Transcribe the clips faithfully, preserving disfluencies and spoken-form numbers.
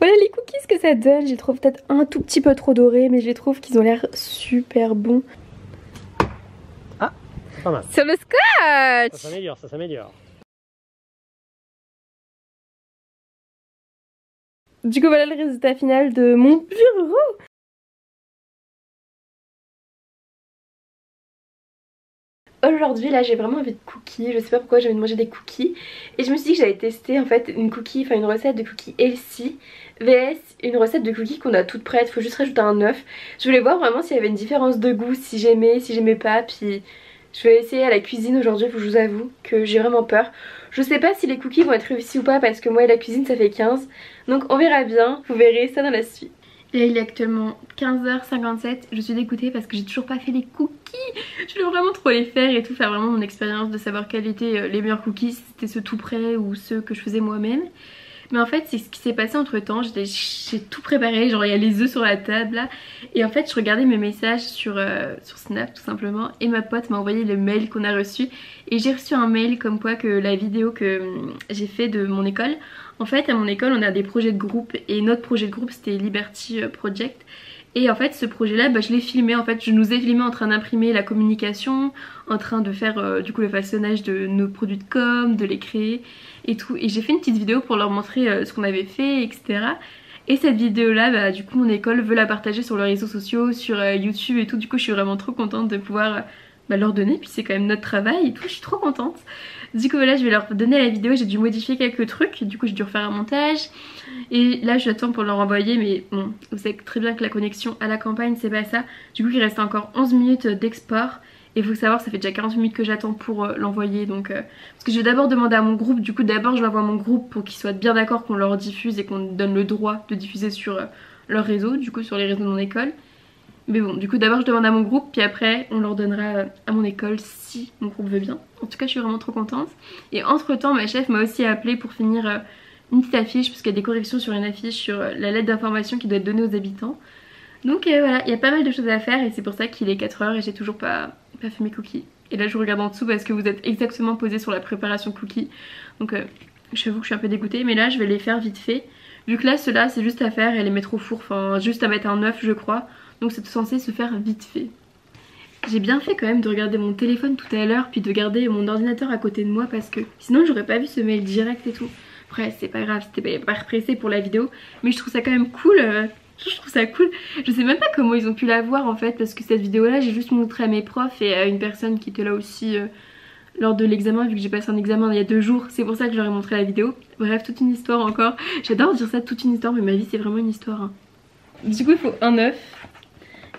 Voilà les cookies que ça donne, je les trouve peut-être un tout petit peu trop dorés, mais je les trouve qu'ils ont l'air super bons. Ah, c'est pas mal. Sur le scotch. Ça s'améliore, ça s'améliore. Du coup voilà le résultat final de mon bureau. Aujourd'hui là j'ai vraiment envie de cookies, je sais pas pourquoi j'ai envie de manger des cookies et je me suis dit que j'allais tester en fait une cookie, enfin une recette de cookies healthy vs une recette de cookies qu'on a toute prête, faut juste rajouter un œuf. Je voulais voir vraiment s'il y avait une différence de goût, si j'aimais, si j'aimais pas, puis je vais essayer à la cuisine aujourd'hui, je vous avoue que j'ai vraiment peur. Je sais pas si les cookies vont être réussis ou pas parce que moi et la cuisine ça fait quinze, donc on verra bien, vous verrez ça dans la suite. Et il est actuellement quinze heures cinquante-sept, je suis dégoûtée parce que j'ai toujours pas fait les cookies. Je voulais vraiment trop les faire et tout, faire vraiment mon expérience de savoir quels étaient les meilleurs cookies, si c'était ceux tout prêts ou ceux que je faisais moi-même. Mais en fait c'est ce qui s'est passé entre temps, j'ai tout préparé, genre il y a les œufs sur la table là. Et en fait je regardais mes messages sur, euh, sur Snap tout simplement et ma pote m'a envoyé le mail qu'on a reçu. Et j'ai reçu un mail comme quoi que la vidéo que j'ai fait de mon école, en fait à mon école on a des projets de groupe et notre projet de groupe c'était Liberty Project. Et en fait ce projet là bah, je l'ai filmé, en fait je nous ai filmé en train d'imprimer la communication, en train de faire euh, du coup le façonnage de nos produits de com, de les créer et tout. Et j'ai fait une petite vidéo pour leur montrer euh, ce qu'on avait fait, etc. Et cette vidéo là bah, du coup mon école veut la partager sur leurs réseaux sociaux, sur euh, YouTube et tout. Du coup je suis vraiment trop contente de pouvoir bah, leur donner, puis c'est quand même notre travail et tout, je suis trop contente. Du coup voilà je vais leur donner la vidéo, j'ai dû modifier quelques trucs, du coup j'ai dû refaire un montage. Et là j'attends pour leur envoyer, mais bon vous savez très bien que la connexion à la campagne c'est pas ça. Du coup il reste encore onze minutes d'export. Et faut savoir ça fait déjà quarante minutes que j'attends pour euh, l'envoyer, donc euh, parce que je vais d'abord demander à mon groupe, du coup d'abord je l'envoie à mon groupe pour qu'ils soient bien d'accord qu'on leur diffuse et qu'on donne le droit de diffuser sur euh, leur réseau, du coup sur les réseaux de mon école. Mais bon du coup d'abord je demande à mon groupe puis après on leur donnera à mon école si mon groupe veut bien. En tout cas je suis vraiment trop contente. Et entre temps ma chef m'a aussi appelé pour finir euh, une petite affiche, parce qu'il y a des corrections sur une affiche sur euh, la lettre d'information qui doit être donnée aux habitants. Donc euh, voilà il y a pas mal de choses à faire et c'est pour ça qu'il est quatre heures et j'ai toujours pas, pas fait mes cookies. Et là je vous regarde en dessous parce que vous êtes exactement posé sur la préparation cookies. Donc euh, je vous que je suis un peu dégoûtée, mais là je vais les faire vite fait. Vu que là ceux-là c'est juste à faire et les mettre au four, enfin juste à mettre un œuf je crois. Donc c'est censé se faire vite fait. J'ai bien fait quand même de regarder mon téléphone tout à l'heure puis de garder mon ordinateur à côté de moi parce que sinon j'aurais pas vu ce mail direct et tout. Après c'est pas grave, c'était pas pressé pour la vidéo, mais je trouve ça quand même cool. Euh, je trouve ça cool. Je sais même pas comment ils ont pu la voir en fait, parce que cette vidéo là j'ai juste montré à mes profs et à une personne qui était là aussi euh, lors de l'examen, vu que j'ai passé un examen il y a deux jours. C'est pour ça que j'aurais montré la vidéo. Bref toute une histoire encore. J'adore dire ça, toute une histoire, mais ma vie c'est vraiment une histoire. Hein. Du coup il faut un œuf.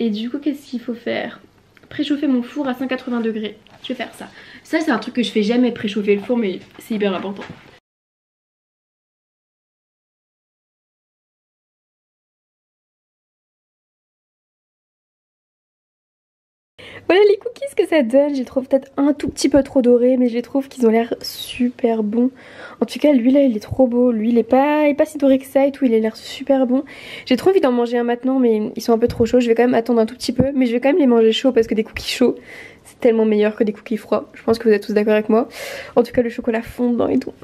Et du coup qu'est-ce qu'il faut faire? Préchauffer mon four à cent quatre-vingts degrés. Je vais faire ça. Ça c'est un truc que je fais jamais, préchauffer le four, mais c'est hyper important. Voilà les cookies que ça donne, je les trouve peut-être un tout petit peu trop dorés, mais je les trouve qu'ils ont l'air super bons. En tout cas lui là il est trop beau, lui il est pas, il est pas si doré que ça et tout, il a l'air super bon. J'ai trop envie d'en manger un maintenant, mais ils sont un peu trop chauds, je vais quand même attendre un tout petit peu. Mais je vais quand même les manger chauds parce que des cookies chauds c'est tellement meilleur que des cookies froids. Je pense que vous êtes tous d'accord avec moi. En tout cas le chocolat fond dedans et tout.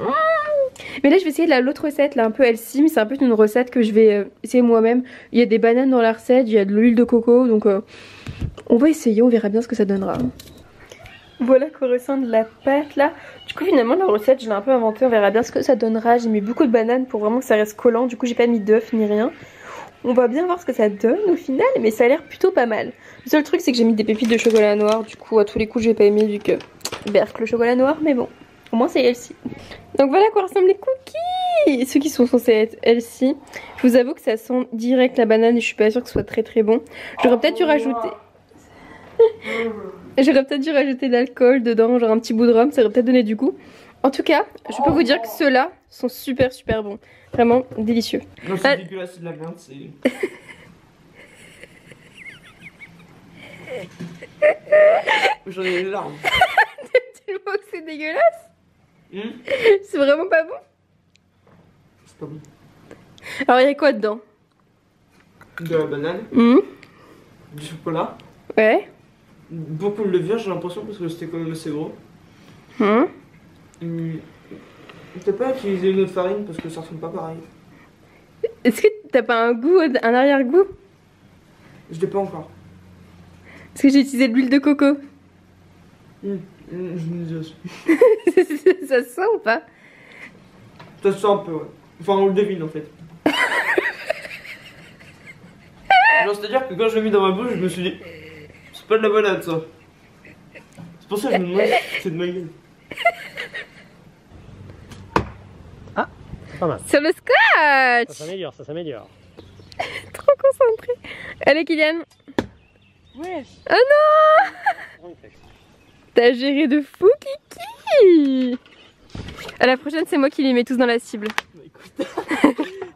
Mais là je vais essayer l'autre recette là un peu healthy, mais c'est un peu une recette que je vais essayer moi-même. Il y a des bananes dans la recette, il y a de l'huile de coco, donc euh, on va essayer, on verra bien ce que ça donnera. Voilà qu'on ressent de la pâte là. Du coup finalement la recette je l'ai un peu inventée, on verra bien ce que ça donnera. J'ai mis beaucoup de bananes pour vraiment que ça reste collant, du coup j'ai pas mis d'œuf ni rien. On va bien voir ce que ça donne au final, mais ça a l'air plutôt pas mal. Le seul truc c'est que j'ai mis des pépites de chocolat noir, du coup à tous les coups j'ai pas aimé vu que bercle le chocolat noir, mais bon. Au moins c'est healthy. Donc voilà à quoi ressemblent les cookies. Ceux qui sont censés être healthy. Je vous avoue que ça sent direct la banane et je suis pas sûre que ce soit très très bon. J'aurais peut-être dû rajouter... J'aurais peut-être dû rajouter de l'alcool dedans, genre un petit bout de rhum, ça aurait peut-être donné du goût. En tout cas, je peux vous dire que ceux-là sont super super bons. Vraiment délicieux. Non c'est ah... dégueulasse, c'est de la merde, c'est... J'en ai les larmes. T'aimes tellement que c'est dégueulasse. Mmh. C'est vraiment pas bon. C'est pas bon. Alors il y a quoi dedans? De la banane, mmh. Du chocolat. Ouais. Beaucoup de levure j'ai l'impression, parce que c'était quand même assez gros. Hum. Mmh. Peut-être pas utiliser une autre farine parce que ça ressemble pas pareil. Est-ce que t'as pas un goût, un arrière-goût? Je l'ai pas encore. Est-ce que j'ai utilisé de l'huile de coco? Mmh, mmh, je me dis aussi. Ça se sent ou pas? Ça se sent un peu, ouais. Enfin, on le devine en fait. Genre, c'est-à-dire que quand je l'ai mis dans ma bouche, je me suis dit, c'est pas de la balade ça. C'est pour ça que je me demande si c'est de ma gueule. Ah, pas mal. Sur le scotch! Ça s'améliore, ça s'améliore. Trop concentré. Allez, Kylian. Ouais. Oh non! T'as géré de fou, Kiki! À la prochaine, c'est moi qui les mets tous dans la cible. Bah, écoute.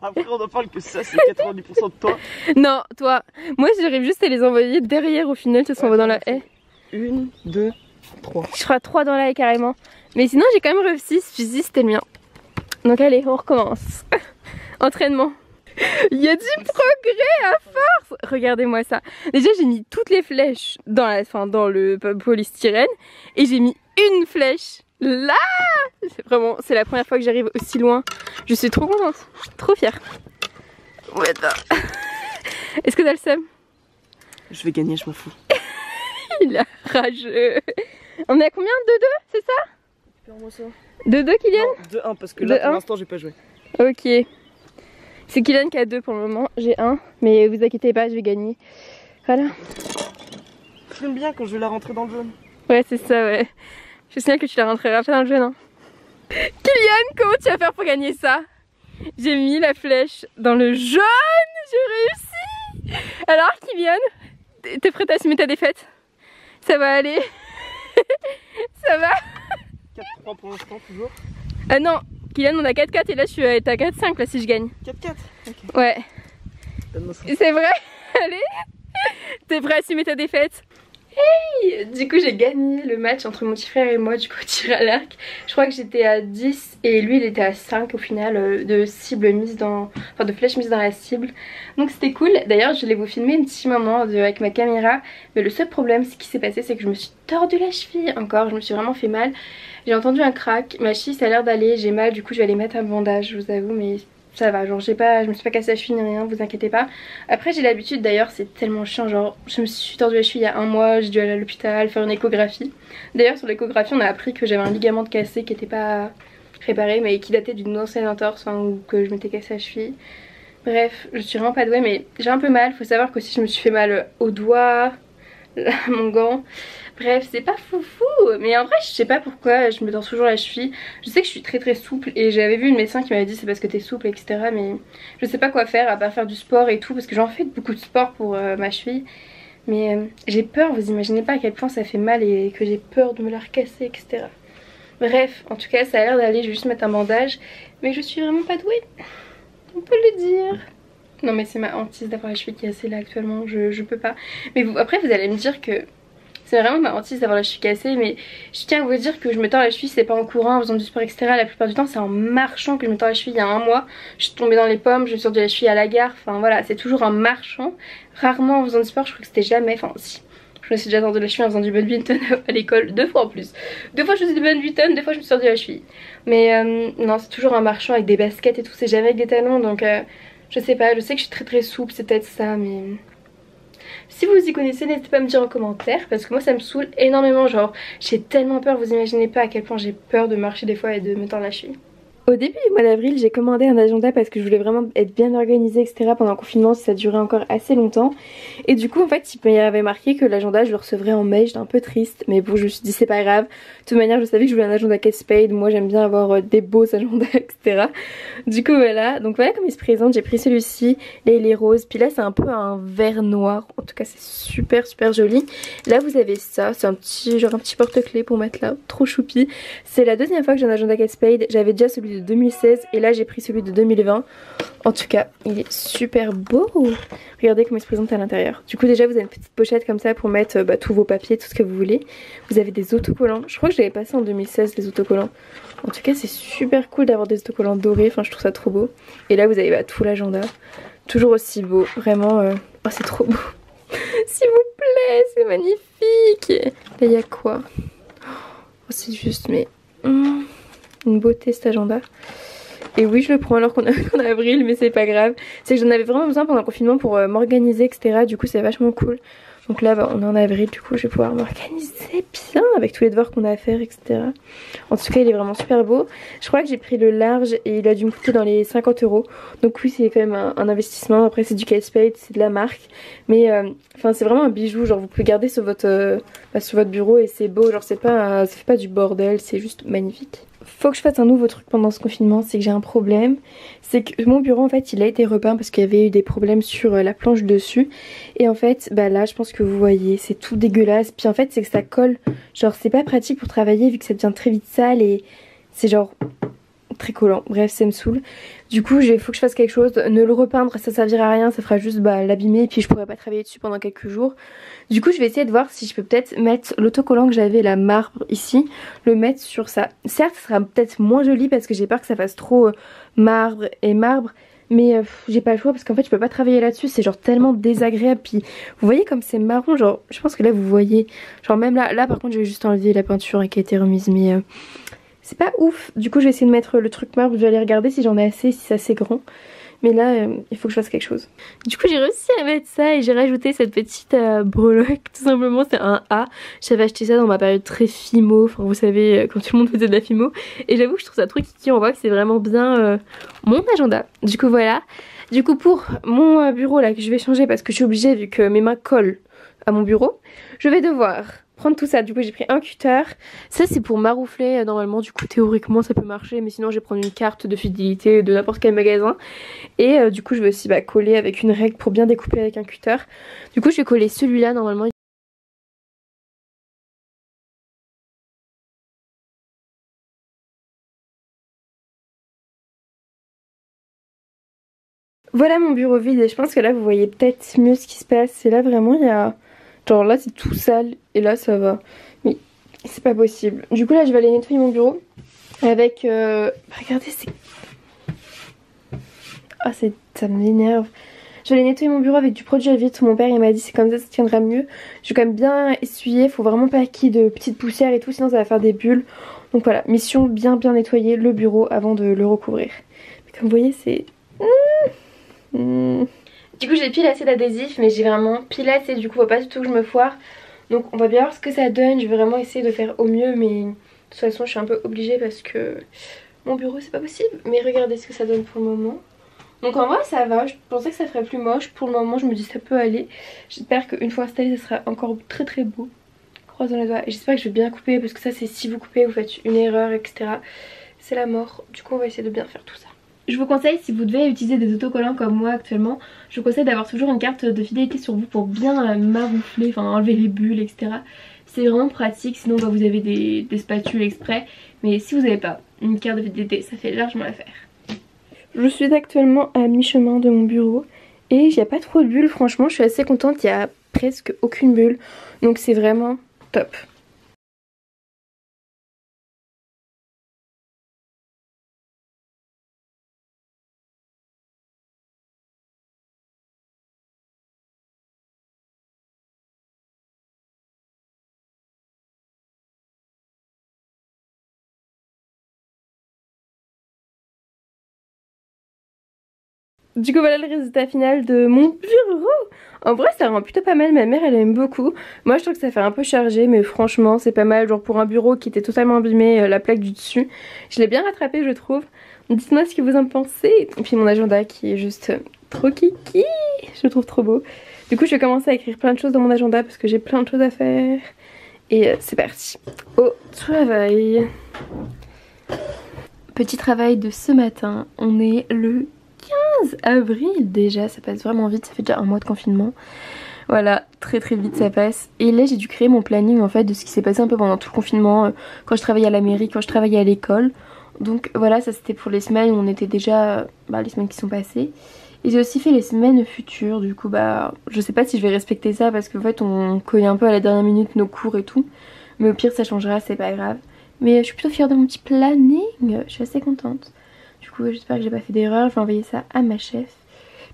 Après, on en parle que ça, c'est quatre-vingt-dix pour cent de toi. Non, toi. Moi, j'arrive juste à les envoyer derrière au final, ça se renvoie dans la haie. Une, deux, trois. Je ferai trois dans la haie carrément. Mais sinon, j'ai quand même réussi. Je me suis dit, c'était le mien. Donc, allez, on recommence. Entraînement. Il y a du progrès à force. Regardez-moi ça. Déjà, j'ai mis toutes les flèches dans, la, enfin, dans le polystyrène et j'ai mis une flèche. Là, c'est vraiment, c'est la première fois que j'arrive aussi loin. Je suis trop contente, trop fière. Ouais, est-ce que t'as le seum? Je vais gagner, je m'en fous. Il est rageux. On est à combien? deux deux, c'est ça? deux deux, Kylian? deux un, parce que là, pour l'instant, j'ai pas joué. Ok. C'est Kylian qui a deux pour le moment. J'ai un, mais vous inquiétez pas, je vais gagner. Voilà. J'aime bien quand je vais la rentrer dans le jaune. Ouais, c'est ça, ouais. Je sais bien que tu la rentreras pas dans le jeu, non? Kylian, comment tu vas faire pour gagner ça? J'ai mis la flèche dans le jaune, j'ai réussi! Alors Kylian, t'es prête à assumer ta défaite? Ça va aller? Ça va? quatre trois pour l'instant, toujours? Ah non, Kylian, on a quatre quatre et là je suis à quatre cinq là si je gagne. quatre quatre? Okay. Ouais. C'est vrai? Allez! T'es prête à assumer ta défaite? Hey, du coup j'ai gagné le match entre mon petit frère et moi du coup tir à l'arc. Je crois que j'étais à dix et lui il était à cinq au final de cible mise dans, enfin de flèche mise dans la cible. Donc c'était cool. D'ailleurs je voulais vous filmer une petite moment avec ma caméra, mais le seul problème ce qui s'est passé c'est que je me suis tordu la cheville encore. Je me suis vraiment fait mal. J'ai entendu un crack. Ma cheville ça a l'air d'aller. J'ai mal. Du coup je vais aller mettre un bandage. Je vous avoue mais. Ça va, genre j'ai pas, je me suis pas cassé la cheville ni rien, vous inquiétez pas. Après j'ai l'habitude d'ailleurs, c'est tellement chiant, genre je me suis tordue la cheville il y a un mois, j'ai dû aller à l'hôpital, faire une échographie. D'ailleurs sur l'échographie on a appris que j'avais un ligament de cassé qui était pas réparé mais qui datait d'une ancienne entorse, hein, ou que je m'étais cassé la cheville. Bref, je suis vraiment pas douée mais j'ai un peu mal, faut savoir qu'aussi je me suis fait mal au doigt, à mon gant. Bref c'est pas foufou mais en vrai je sais pas pourquoi je me tords toujours la cheville. Je sais que je suis très très souple et j'avais vu une médecin qui m'avait dit c'est parce que t'es souple etc mais je sais pas quoi faire à part faire du sport et tout parce que j'en fais beaucoup de sport pour euh, ma cheville mais euh, j'ai peur, vous imaginez pas à quel point ça fait mal et que j'ai peur de me la recasser etc. Bref en tout cas ça a l'air d'aller, je vais juste mettre un bandage mais je suis vraiment pas douée, on peut le dire. Non mais c'est ma hantise d'avoir la cheville cassée là actuellement, je, je peux pas. Mais vous, après vous allez me dire que c'est vraiment ma hantise d'avoir la cheville cassée mais je tiens à vous dire que je me tords la cheville c'est pas en courant, en faisant du sport etc. La plupart du temps c'est en marchant que je me tords la cheville. Il y a un mois je suis tombée dans les pommes, je me suis tordue la cheville à la gare, enfin voilà c'est toujours en marchant, rarement en faisant du sport. Je crois que c'était jamais, enfin si je me suis déjà tordue la cheville en faisant du badminton à l'école, deux fois en plus, deux fois je faisais du badminton, deux fois je me suis tordue la cheville mais euh, non c'est toujours en marchant avec des baskets et tout, c'est jamais avec des talons donc euh, je sais pas, je sais que je suis très très souple c'est peut-être ça mais... Si vous y connaissez n'hésitez pas à me dire en commentaire parce que moi ça me saoule énormément, genre j'ai tellement peur, vous imaginez pas à quel point j'ai peur de marcher des fois et de me tordre la cheville. Au début du mois d'avril j'ai commandé un agenda parce que je voulais vraiment être bien organisée etc. pendant le confinement ça durait encore assez longtemps et du coup en fait il m'avait marqué que l'agenda je le recevrais en mai, j'étais un peu triste mais bon je me suis dit c'est pas grave, de toute manière je savais que je voulais un agenda Kate Spade, moi j'aime bien avoir des beaux agendas etc. Du coup voilà, donc voilà comme il se présente, j'ai pris celui-ci, là il est rose puis là c'est un peu un vert noir, en tout cas c'est super super joli. Là vous avez ça, c'est un petit genre un petit porte-clés pour mettre là, trop choupi. C'est la deuxième fois que j'ai un agenda Kate Spade, j'avais déjà celui de deux mille seize et là j'ai pris celui de deux mille vingt. En tout cas il est super beau, regardez comment il se présente à l'intérieur. Du coup déjà vous avez une petite pochette comme ça pour mettre bah, tous vos papiers, tout ce que vous voulez. Vous avez des autocollants, je crois que j'avais passé en deux mille seize les autocollants. En tout cas c'est super cool d'avoir des autocollants dorés, enfin je trouve ça trop beau. Et là vous avez bah, tout l'agenda, toujours aussi beau, vraiment euh... oh, c'est trop beau. S'il vous plaît c'est magnifique. Là il y a quoi? Oh, c'est juste mais... Mmh. Une beauté cet agenda. Et oui, je le prends alors qu'on est en avril, mais c'est pas grave. C'est que j'en avais vraiment besoin pendant le confinement pour euh, m'organiser, et cetera. Du coup, c'est vachement cool. Donc là, bah, on est en avril, du coup, je vais pouvoir m'organiser bien avec tous les devoirs qu'on a à faire, et cetera. En tout cas, il est vraiment super beau. Je crois que j'ai pris le large et il a dû me coûter dans les cinquante euros. Donc oui, c'est quand même un, un investissement. Après, c'est du Kate Spade, c'est de la marque. Mais enfin, euh, c'est vraiment un bijou. Genre, vous pouvez garder sur votre, euh, bah, sur votre bureau et c'est beau. Genre, c'est pas, euh, ça fait pas du bordel, c'est juste magnifique. Faut que je fasse un nouveau truc pendant ce confinement, c'est que j'ai un problème. C'est que mon bureau en fait il a été repeint parce qu'il y avait eu des problèmes sur la planche dessus. Et en fait bah là je pense que vous voyez c'est tout dégueulasse. Puis en fait c'est que ça colle. Genre c'est pas pratique pour travailler vu que ça devient très vite sale et c'est genre très collant. Bref ça me saoule. Du coup il faut que je fasse quelque chose. Ne le repeindre ça servira à rien. Ça fera juste bah, l'abîmer et puis je pourrai pas travailler dessus pendant quelques jours. Du coup je vais essayer de voir si je peux peut-être mettre l'autocollant que j'avais la marbre ici. Le mettre sur ça. Certes ça sera peut-être moins joli parce que j'ai peur que ça fasse trop marbre et marbre. Mais euh, j'ai pas le choix parce qu'en fait je peux pas travailler là-dessus. C'est genre tellement désagréable. Puis vous voyez comme c'est marron. Genre je pense que là vous voyez. Genre même là, là par contre je vais juste enlever la peinture qui a été remise. Mais... Euh... c'est pas ouf, du coup je vais essayer de mettre le truc marbre, je vais aller regarder si j'en ai assez, si c'est assez grand. Mais là euh, il faut que je fasse quelque chose. Du coup j'ai réussi à mettre ça et j'ai rajouté cette petite euh, breloque, tout simplement c'est un A. J'avais acheté ça dans ma période très fimo, enfin vous savez quand tout le monde faisait de la fimo. Et j'avoue que je trouve ça trop kiki, on voit que c'est vraiment bien euh, mon agenda. Du coup voilà, du coup pour mon bureau là que je vais changer parce que je suis obligée vu que mes mains collent à mon bureau. Je vais devoir... prendre tout ça, du coup j'ai pris un cutter. Ça c'est pour maroufler normalement, du coup théoriquement ça peut marcher, mais sinon je vais prendre une carte de fidélité de n'importe quel magasin. Et euh, du coup je vais aussi bah, coller avec une règle pour bien découper avec un cutter. Du coup je vais coller celui-là normalement. Voilà mon bureau vide et je pense que là vous voyez peut-être mieux ce qui se passe. Et là vraiment il y a... genre là c'est tout sale et là ça va. Mais c'est pas possible. Du coup là je vais aller nettoyer mon bureau. Avec euh... regardez c'est... ah oh, ça m'énerve. Je vais aller nettoyer mon bureau avec du produit à vitre. Mon père il m'a dit c'est comme ça ça tiendra mieux. Je vais quand même bien essuyer. Faut vraiment pas qu'il y ait de petites poussières et tout. Sinon ça va faire des bulles. Donc voilà mission bien bien nettoyer le bureau avant de le recouvrir. Mais comme vous voyez c'est... Mmh. Mmh. Du coup j'ai pile assez d'adhésif mais j'ai vraiment pile assez, du coup faut pas du tout que je me foire. Donc on va bien voir ce que ça donne, je vais vraiment essayer de faire au mieux mais de toute façon je suis un peu obligée parce que mon bureau c'est pas possible. Mais regardez ce que ça donne pour le moment. Donc en vrai ça va, je pensais que ça ferait plus moche, pour le moment je me dis ça peut aller. J'espère qu'une fois installé ça sera encore très très beau. Croisons les doigts et j'espère que je vais bien couper parce que ça c'est si vous coupez vous faites une erreur et cetera. C'est la mort, du coup on va essayer de bien faire tout ça. Je vous conseille, si vous devez utiliser des autocollants comme moi actuellement, je vous conseille d'avoir toujours une carte de fidélité sur vous pour bien maroufler, enfin enlever les bulles, et cetera. C'est vraiment pratique, sinon bah, vous avez des, des spatules exprès, mais si vous n'avez pas une carte de fidélité, ça fait largement l'affaire. Je suis actuellement à mi-chemin de mon bureau et il n'y a pas trop de bulles, franchement je suis assez contente, il n'y a presque aucune bulle, donc c'est vraiment top. Du coup voilà le résultat final de mon bureau. En vrai ça rend plutôt pas mal, ma mère elle aime beaucoup. Moi je trouve que ça fait un peu chargé mais franchement c'est pas mal. Genre pour un bureau qui était totalement abîmé, euh, la plaque du dessus, je l'ai bien rattrapé je trouve. Dites-moi ce que vous en pensez. Et puis mon agenda qui est juste euh, trop kiki. Je le trouve trop beau. Du coup je vais commencer à écrire plein de choses dans mon agenda parce que j'ai plein de choses à faire. Et euh, c'est parti. Au travail. Petit travail de ce matin. On est le quinze avril déjà, ça passe vraiment vite, ça fait déjà un mois de confinement. Voilà, très très vite ça passe. Et là j'ai dû créer mon planning en fait de ce qui s'est passé un peu pendant tout le confinement, quand je travaillais à la mairie, quand je travaillais à l'école. Donc voilà, ça c'était pour les semaines où on était déjà, bah, les semaines qui sont passées. Et j'ai aussi fait les semaines futures, du coup bah je sais pas si je vais respecter ça parce qu'en fait on cogne un peu à la dernière minute nos cours et tout. Mais au pire ça changera, c'est pas grave. Mais je suis plutôt fière de mon petit planning, je suis assez contente. Du coup j'espère que j'ai pas fait d'erreur, je vais envoyer ça à ma chef,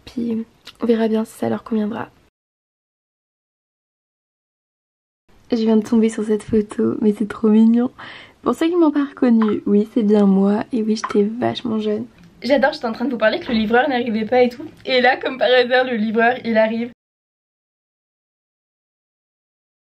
puis on verra bien si ça leur conviendra. Je viens de tomber sur cette photo, mais c'est trop mignon. Pour ceux qui m'ont pas reconnue, oui c'est bien moi, et oui j'étais vachement jeune. J'adore, j'étais en train de vous parler que le livreur n'arrivait pas et tout. Et là, comme par hasard, le livreur, il arrive.